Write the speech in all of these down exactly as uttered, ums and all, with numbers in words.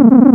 You.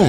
go.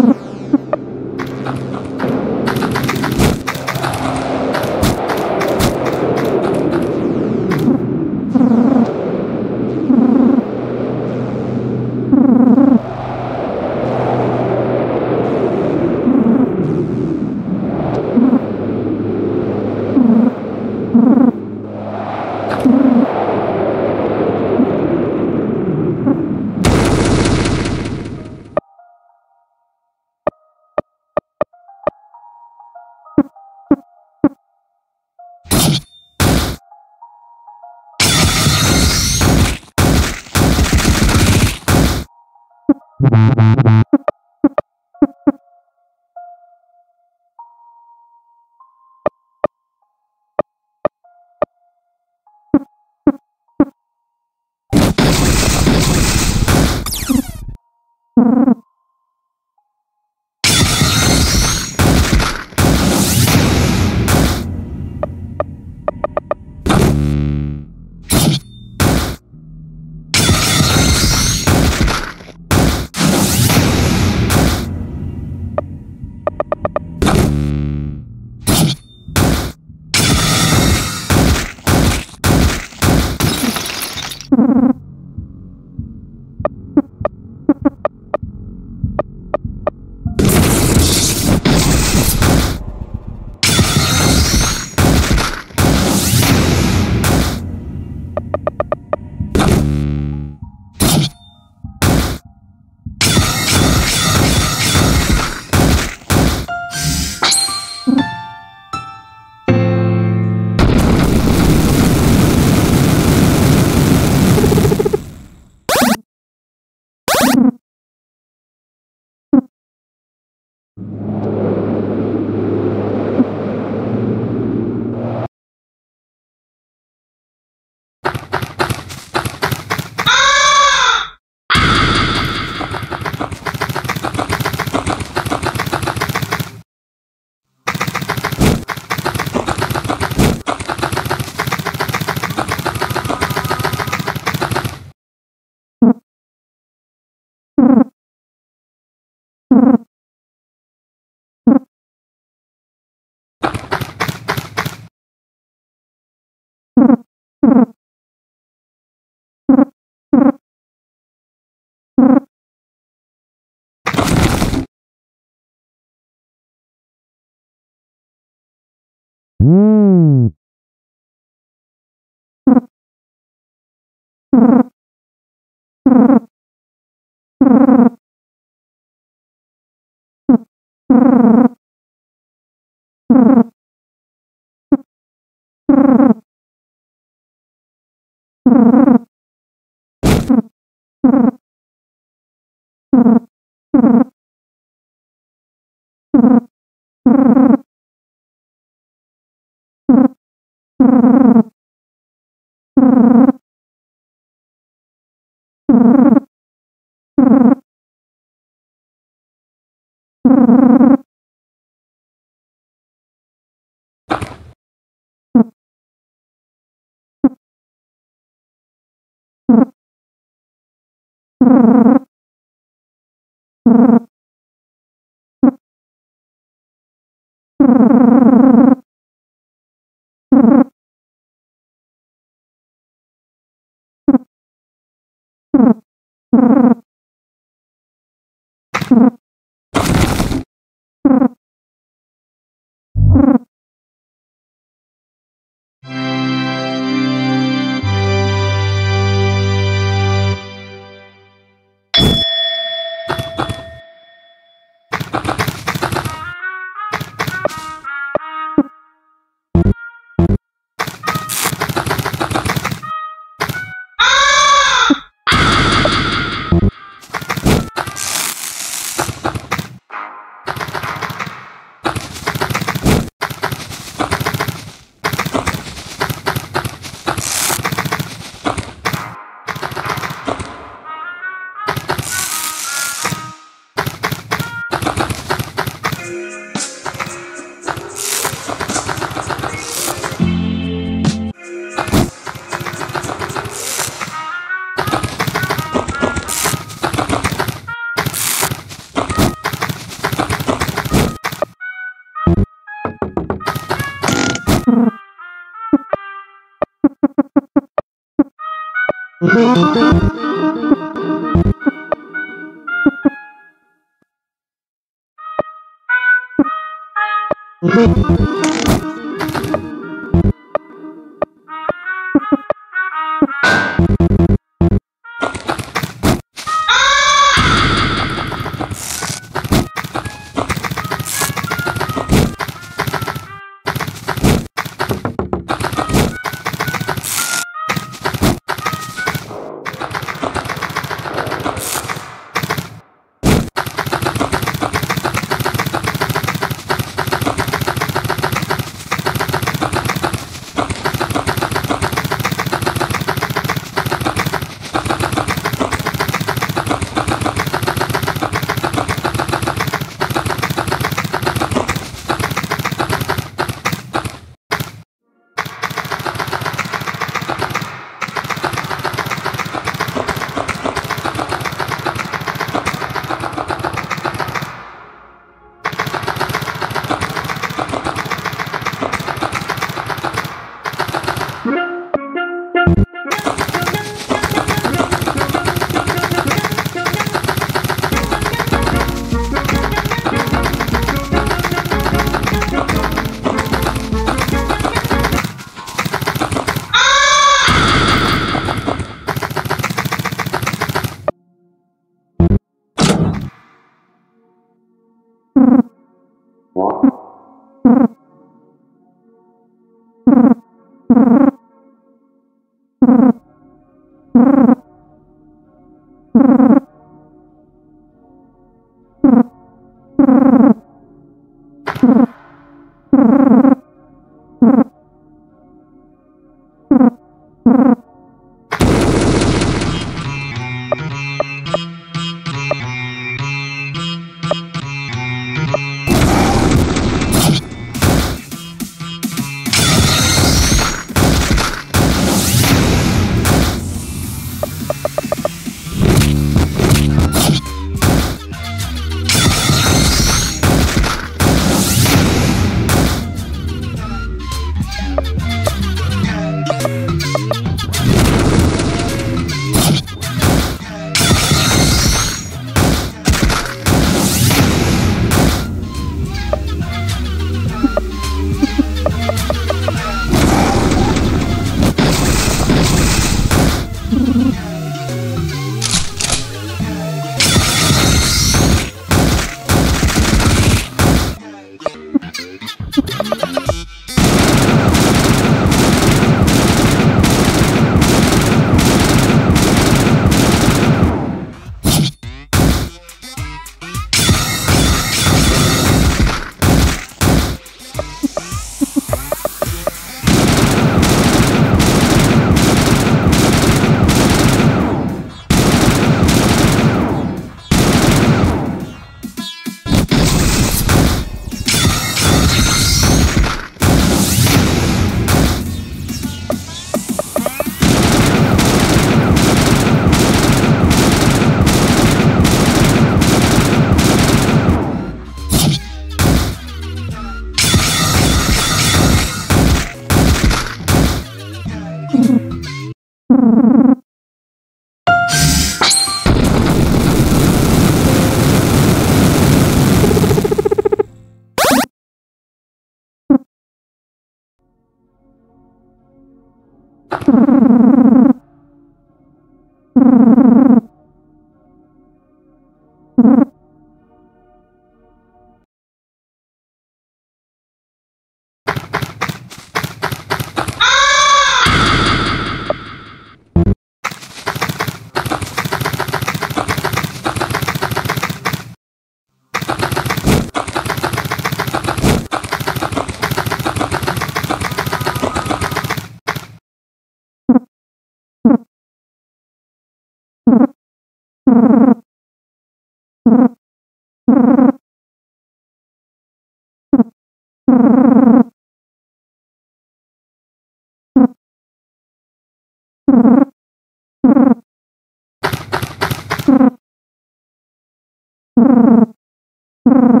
Mm-hmm.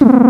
Over.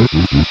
That's it.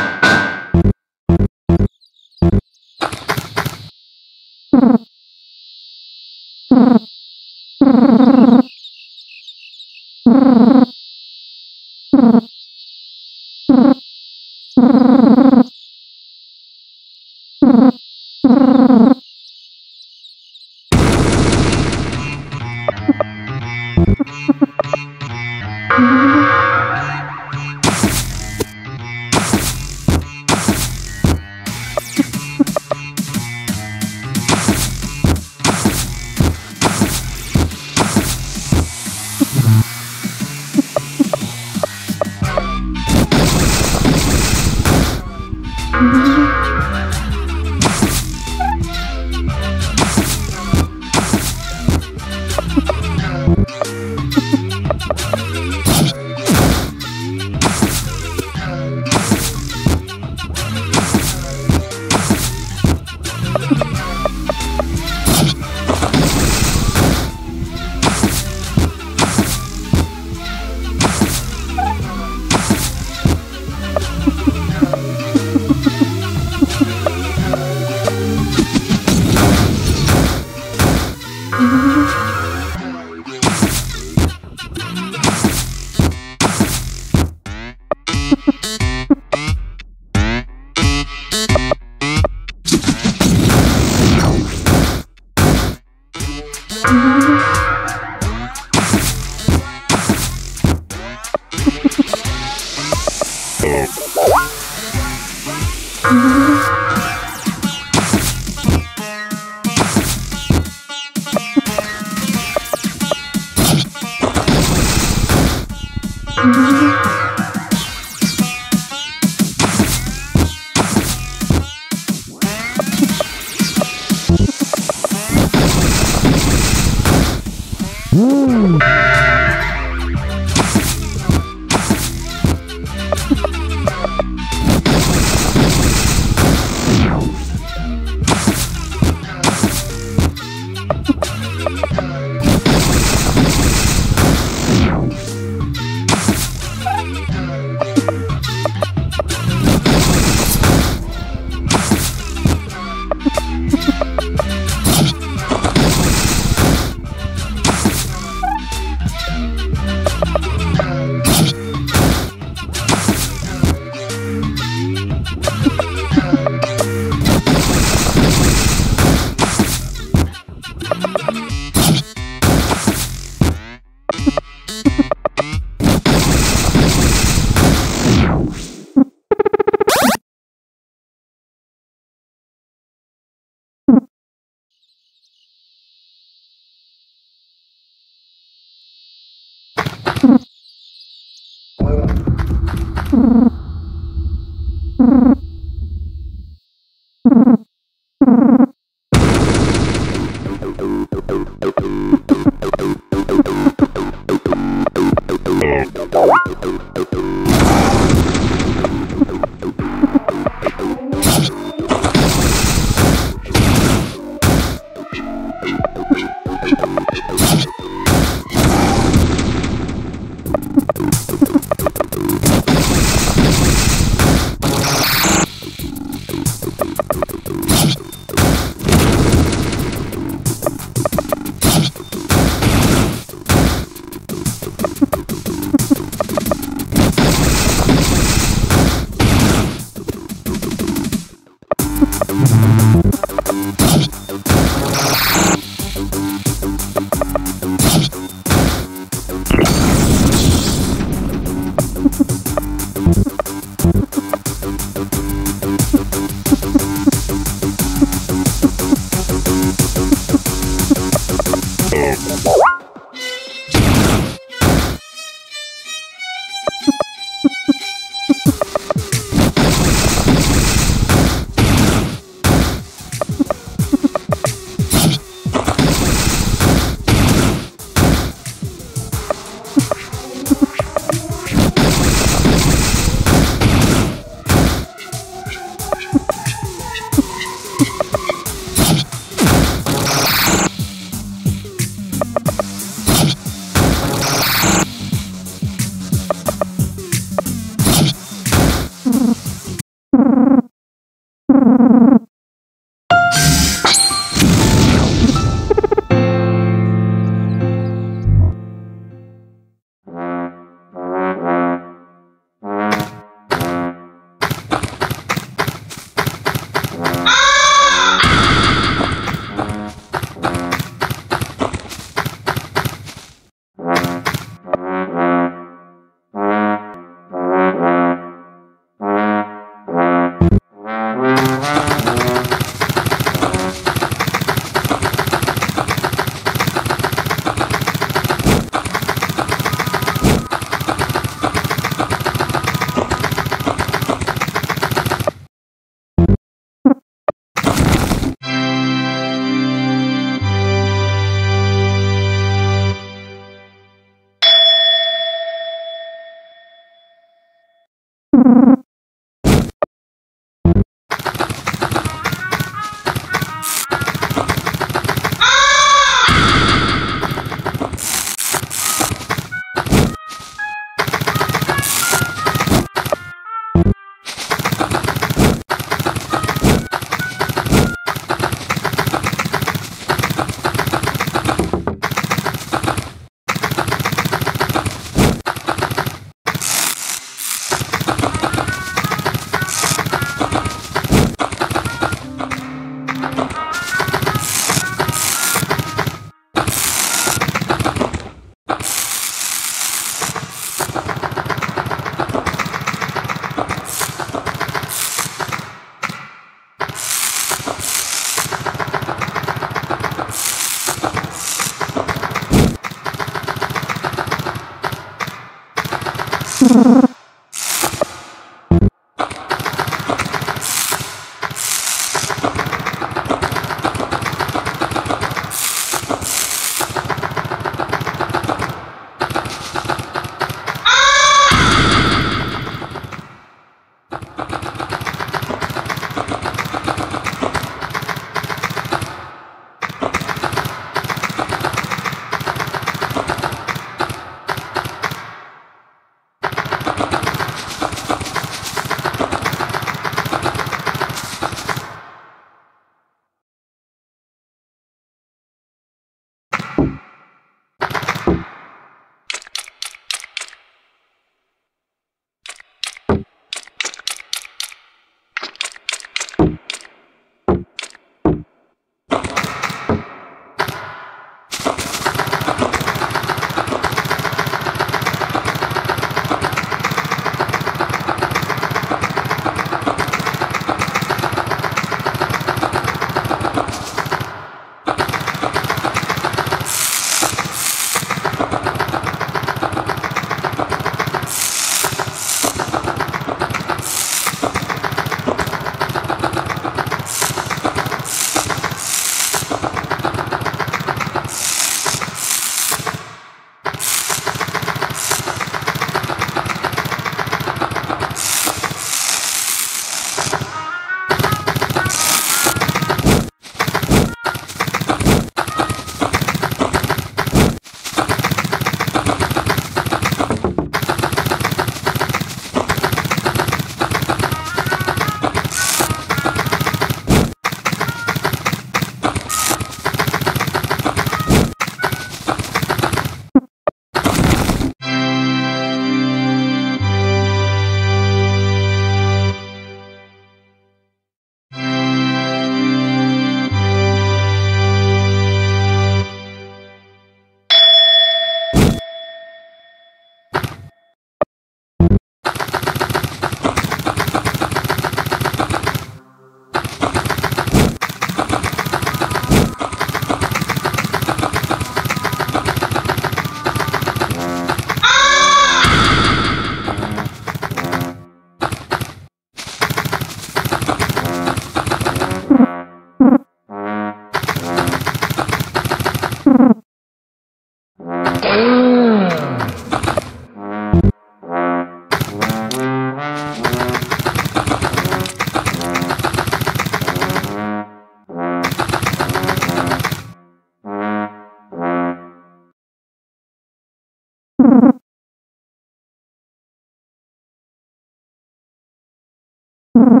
You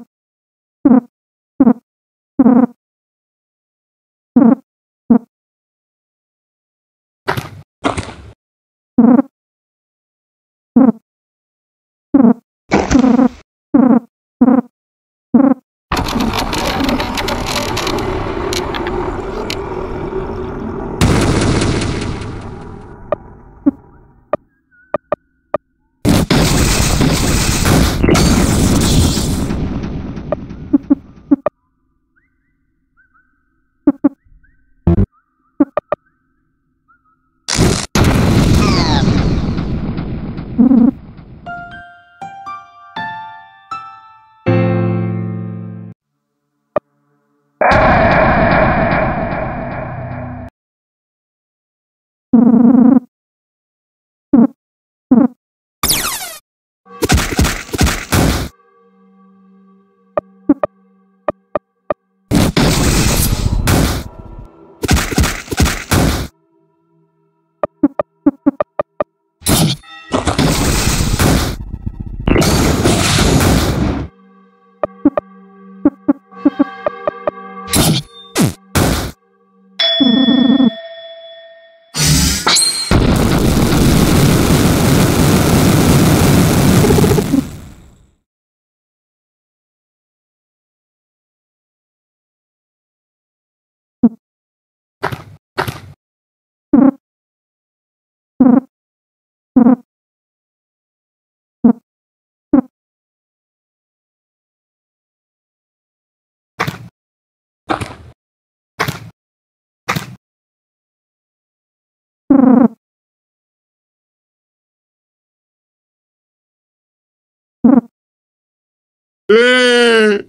You